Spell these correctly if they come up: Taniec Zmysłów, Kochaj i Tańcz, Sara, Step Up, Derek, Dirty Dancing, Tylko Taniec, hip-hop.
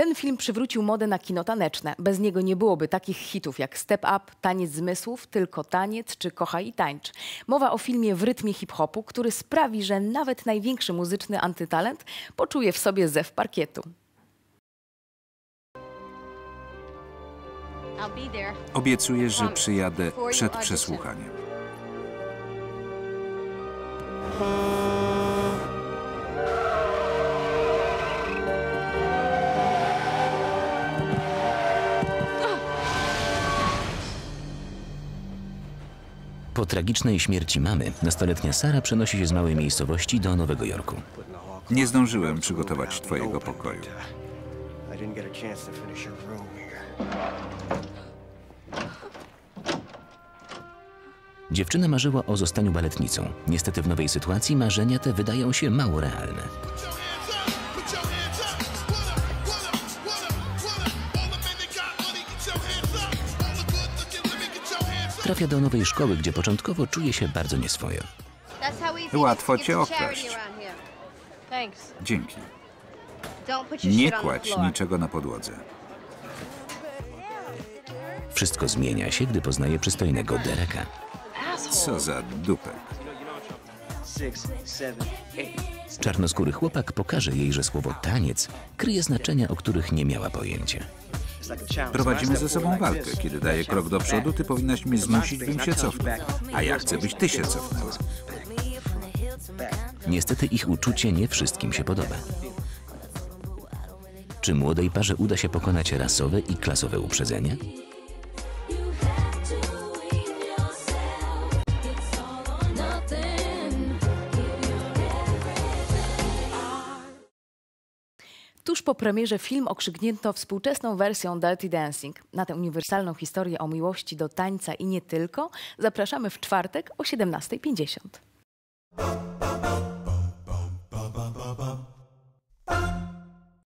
Ten film przywrócił modę na kino taneczne. Bez niego nie byłoby takich hitów jak Step Up, Taniec Zmysłów, Tylko Taniec czy Kochaj i Tańcz. Mowa o filmie w rytmie hip-hopu, który sprawi, że nawet największy muzyczny antytalent poczuje w sobie zew parkietu. Obiecuję, że przyjadę przed przesłuchaniem. Po tragicznej śmierci mamy, nastoletnia Sara przenosi się z małej miejscowości do Nowego Jorku. Nie zdążyłem przygotować twojego pokoju. Dziewczyna marzyła o zostaniu baletnicą. Niestety w nowej sytuacji marzenia te wydają się mało realne. Trafia do nowej szkoły, gdzie początkowo czuje się bardzo nieswojo. Łatwo cię okraść. Dzięki. Nie kładź niczego na podłodze. Wszystko zmienia się, gdy poznaje przystojnego Dereka. Co za dupek. Czarnoskóry chłopak pokaże jej, że słowo taniec kryje znaczenia, o których nie miała pojęcia. Prowadzimy ze sobą walkę. Kiedy daję krok do przodu, ty powinnaś mnie zmusić, bym się cofnął. A ja chcę, byś ty się cofnęła. Niestety ich uczucie nie wszystkim się podoba. Czy młodej parze uda się pokonać rasowe i klasowe uprzedzenia? Tuż po premierze film okrzyknięto współczesną wersją Dirty Dancing. Na tę uniwersalną historię o miłości do tańca i nie tylko zapraszamy w czwartek o 17:50.